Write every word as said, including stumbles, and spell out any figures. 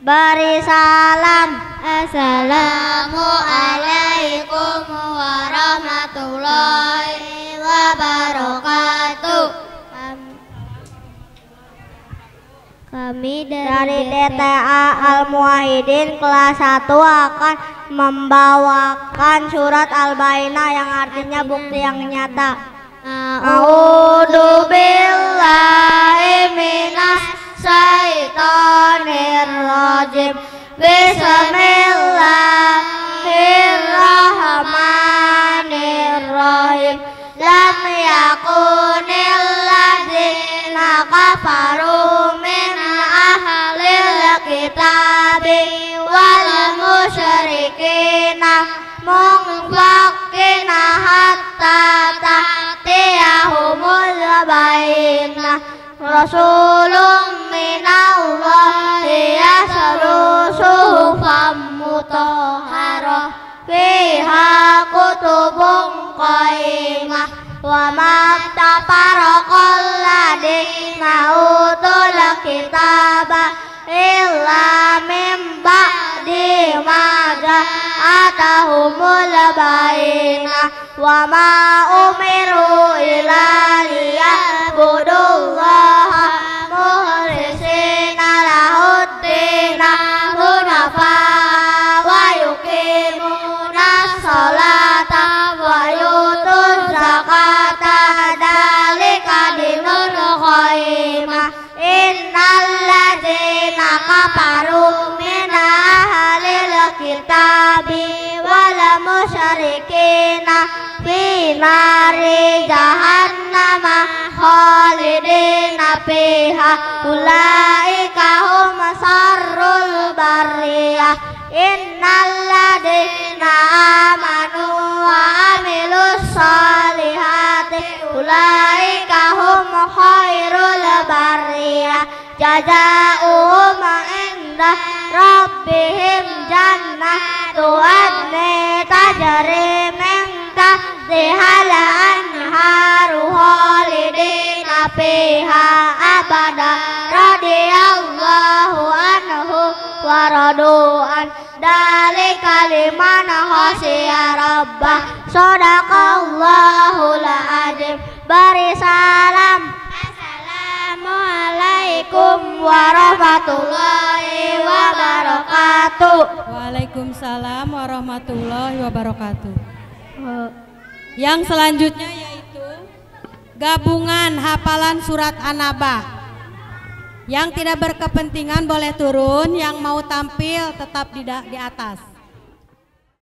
Beri salam. Assalamualaikum warahmatullahi wabarakatuh. Kami dari D T A Al-Muwahhidin kelas satu akan membawakan surat Al Ba'ina yang artinya bukti yang nyata. A'udhu Billahi Minas Syaitonir Rajim. Bismillahirrahmanirrahim. Lam yakunil ladzina kafaru min ahlil kitabi wal musyrikina munfakina hatta ta'tiyahumul bainah. Rasulun minallah yaslu suhufan mutahharah fiha kutubun qaimah wa ma tafaraqal ladina utul kitaba illa min ba'di ma ja'atahumul bainah wa ma umiru illa liyabudullaha mukhlisina lahuddina hunafa wa yuqimuna sholata wa yutuz zakata dzalika dinul qayyimah. Innal ladzina kafaru min ahlil kitabi wal musyrikina fi nari jahannama khalidina fiha ulaika hum sarrul bariyah. Innal ladina amanu wa amilus solihati ulaika hum khairul bariyah. Jazaa'uhum inda rabbihim jannatu adnin tajri min tahtiha al-anharu khalidina fiha abada radiyallahu anhu wa radu'an dzalika liman khashiya rabbah. Shadaqallahul adzim. Beri salam. Assalamualaikum warahmatullahi wabarakatuh. Waalaikumsalam warahmatullahi wabarakatuh. Yang selanjutnya yaitu gabungan hafalan surat An-Nabah. Yang tidak berkepentingan boleh turun, yang mau tampil tetap di, di atas.